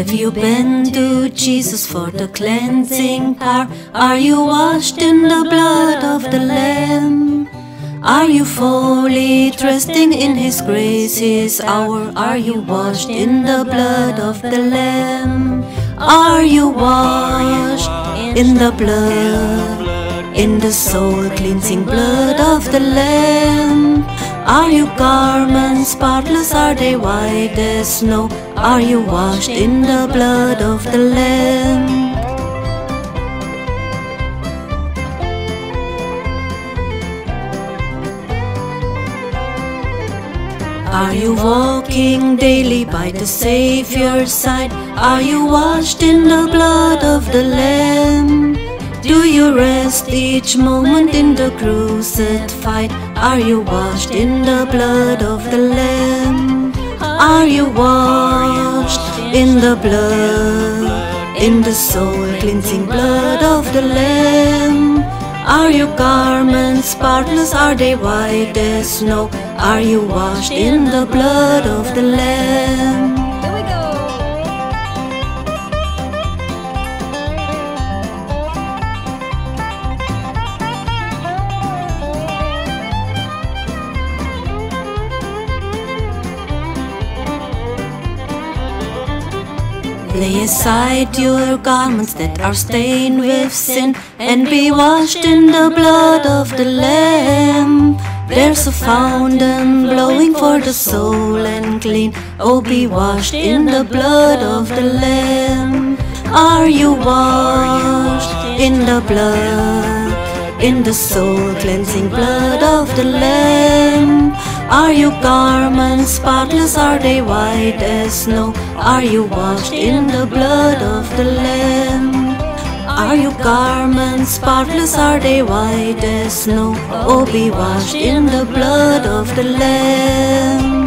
Have you been to Jesus for the cleansing power? Are you washed in the blood of the Lamb? Are you fully trusting in His grace, His hour? Are you washed in the blood of the Lamb? Are you washed in the blood, in the soul-cleansing blood of the Lamb? Are your garments spotless? Are they white as snow? Are you washed in the blood of the Lamb? Are you walking daily by the Savior's side? Are you washed in the blood of the Lamb? Do you rest each moment in the crucified? Are you washed in the blood of the Lamb? Are you washed in the blood, in the soul-cleansing blood of the Lamb? Are your garments spotless? Are they white as snow? Are you washed in the blood of the Lamb? Here we go. Lay aside your garments that are stained with sin and be washed in the blood of the Lamb. There's a fountain blowing for the soul and clean. Oh, be washed in the blood of the Lamb. Are you washed in the blood, in the soul-cleansing blood of the Lamb? Are your garments spotless? Are they white as snow? Are you washed in the blood of the Lamb? Are your garments spotless? Are they white as snow? Oh, be washed in the blood of the Lamb.